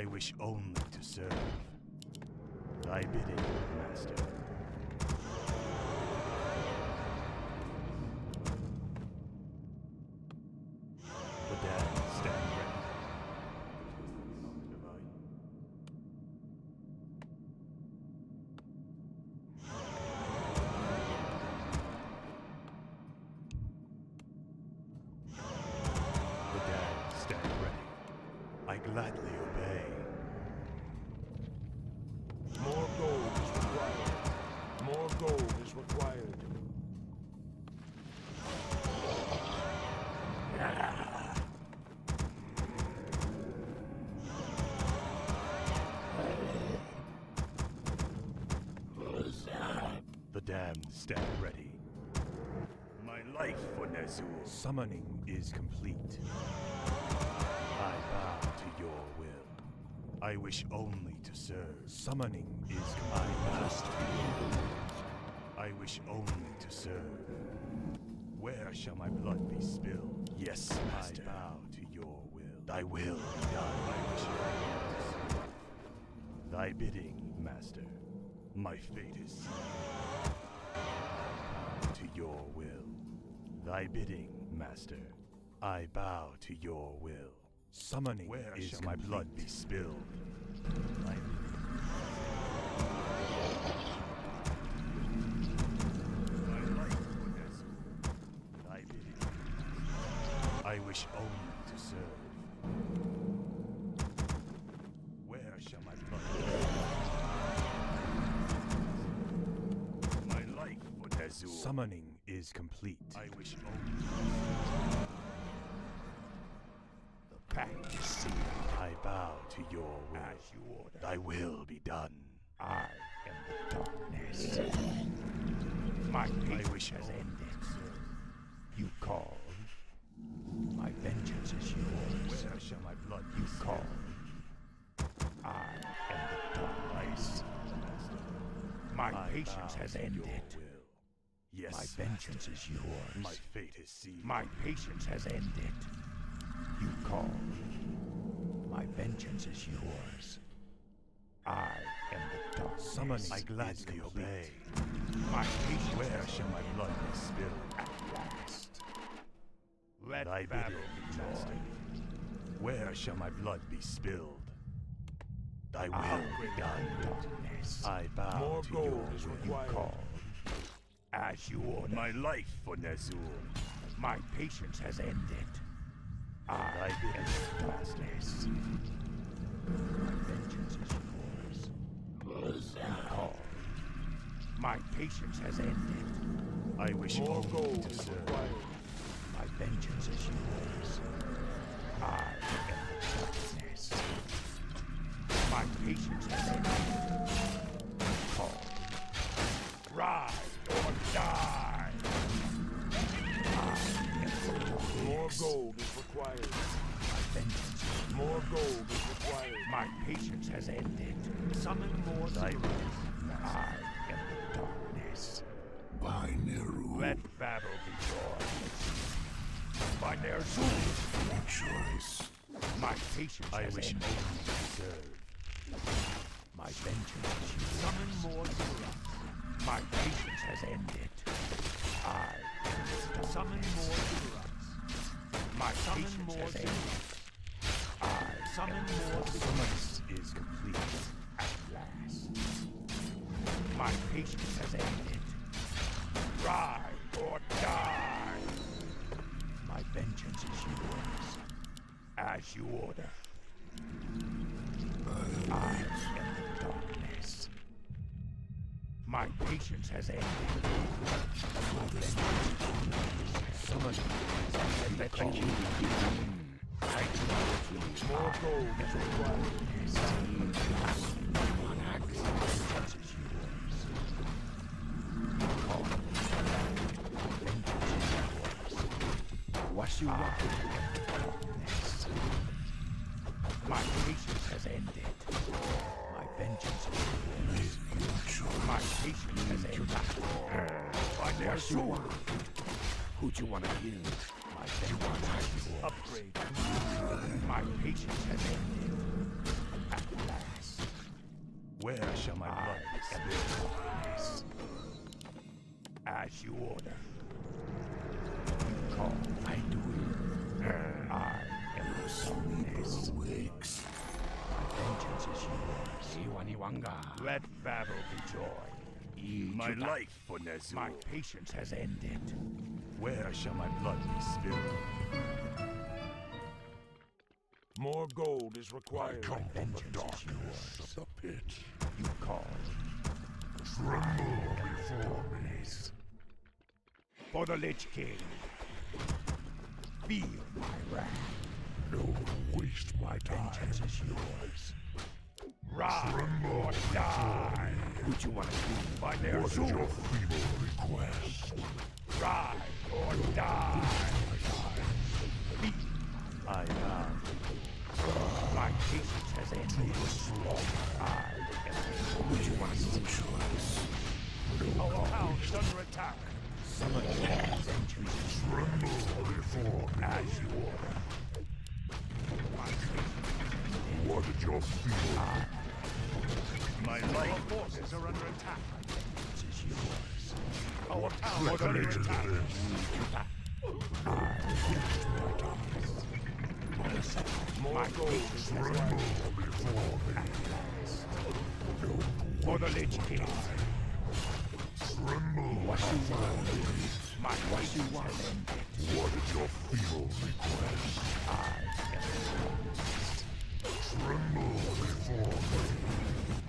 I wish only to serve. Thy bidding, master. Gladly obey. More gold is required. More gold is required. The damned stand ready. My life for Nezu. Summoning is complete. I bow to your will. I wish only to serve. Summoning is my master. I wish only to serve. Where shall my blood be spilled? Yes, master. I bow to your will. Thy will be done. I wish only to serve. Thy bidding, master. My fate is sealed. I bow to your will. Thy bidding, master. I bow to your will. Summoning where is shall my blood be spilled. I wish only to serve. Where shall my blood be? My life for Nezu. Summoning is complete. I wish only to serve. I bow to your will. As you order. Thy will be done. I am the darkness. My wish has ended. You call. My vengeance is yours. Where shall my blood be? You call. I am the darkness. My patience has ended. Yes. My vengeance is yours. My fate is sealed. My patience has ended. You call. My vengeance is yours. I am the dark. Summoning I gladly obey. My patience. Where shall my blood be spilled? At last. Let thy battle be joined. Where shall my blood be spilled? Thy will be done. I bow more to your will. You call. As you order. My life for Ner'zhul. My patience has ended. I am the fastest. My vengeance is yours. You call. My patience has ended. I wish more gold to serve. My vengeance is yours. I am the fastest. My patience has ended. You call. Rise or die. More gold is required. My vengeance. More gold is required. My patience has ended. Summon more divers. I am the darkness. By Ner'zhul. Let battle be joined. By Ner'zhul. No choice. My patience has ended. I wish only to serve. My vengeance is yours. Summon more divers. My patience has ended. I am the summon more divers. My summon more I summon more summons is complete. At last. My patience has ended. Ride or die. My vengeance is yours. As you order. I am the darkness. My patience has ended. Summons. Let the king be done. More gold is required. My vengeance is yours. My vengeance is yours. What you want? My patience has ended. My vengeance is yours. My patience has ended. But there's you. Who do you want to heal? My vengeance upgrade. My patience has ended. Where shall my brothers and their companies? As you order. You call, I do it. I am the Somnis. Vengeance is yours. Let battle be joy. My life for Nezu. My patience has ended. Where shall my blood be spilled? More gold is required. I come from the darkness of the pit. You call. Tremble before me. For the Lich King. Feel my wrath. No, waste my time. Vengeance is yours. Rise or die. Would you want to be by their sword? What is your feeble request? Rise or die. Be I am. My patience has ended. To the slaughter. I am. Would you want to see yours? Our town is under attack. Some of the hands and trees tremble before me. As you order. What did your feel? My life forces are under attack. This is yours. Our tower is under attack. My goals tremble before me. For the Lich King. Tremble before me. My wife, you want what is your feeble request? I am tremble before me.